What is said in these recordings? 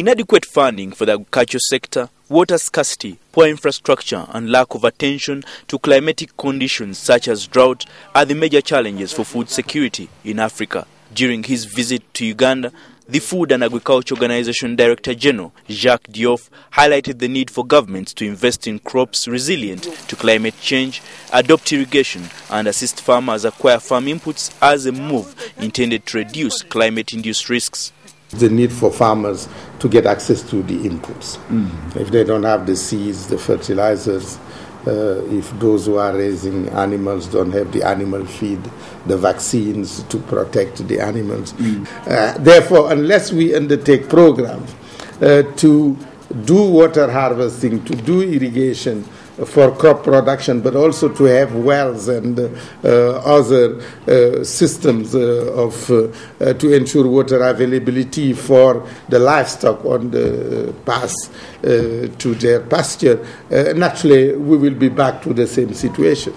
Inadequate funding for the agriculture sector, water scarcity, poor infrastructure and lack of attention to climatic conditions such as drought are the major challenges for food security in Africa. During his visit to Uganda, the Food and Agriculture Organization Director General, Jacques Diouf, highlighted the need for governments to invest in crops resilient to climate change, adopt irrigation and assist farmers acquire farm inputs as a move intended to reduce climate-induced risks. The need for farmers to get access to the inputs. If they don't have the seeds, the fertilizers, if those who are raising animals don't have the animal feed, the vaccines to protect the animals. Therefore, unless we undertake programs to do water harvesting, to do irrigation for crop production, but also to have wells and other systems to ensure water availability for the livestock on the pass to their pasture, naturally we will be back to the same situation.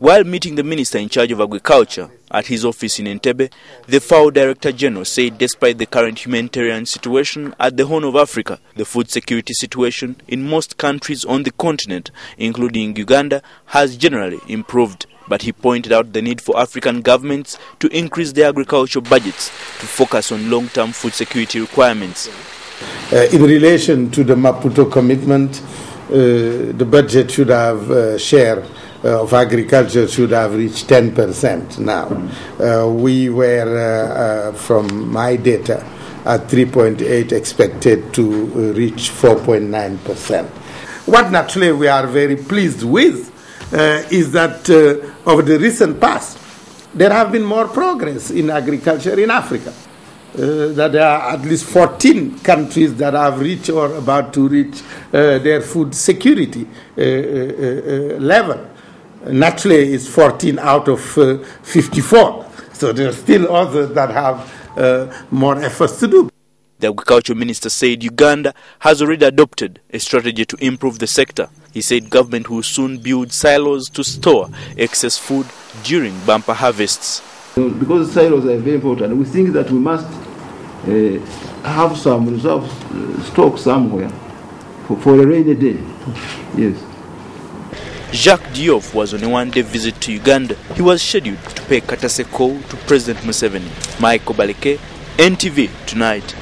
While meeting the minister in charge of agriculture at his office in Entebbe, the FAO Director General said despite the current humanitarian situation at the Horn of Africa, the food security situation in most countries on the continent, including Uganda, has generally improved. But he pointed out the need for African governments to increase their agriculture budgets to focus on long-term food security requirements. In relation to the Maputo commitment, the budget should have shared of agriculture should have reached 10% now. We were, from my data, at 3.8% expected to reach 4.9%. What naturally we are very pleased with is that over the recent past, there have been more progress in agriculture in Africa. That there are at least 14 countries that have reached or about to reach their food security level. Naturally, it's 14 out of 54. So there are still others that have more efforts to do. The agriculture minister said Uganda has already adopted a strategy to improve the sector. He said government will soon build silos to store excess food during bumper harvests. Because silos are very important, we think that we must have some reserve stock somewhere for a rainy day. Yes. Jacques Diouf was on a one-day visit to Uganda. He was scheduled to pay Kataseko to President Museveni. Michael Balike, NTV Tonight.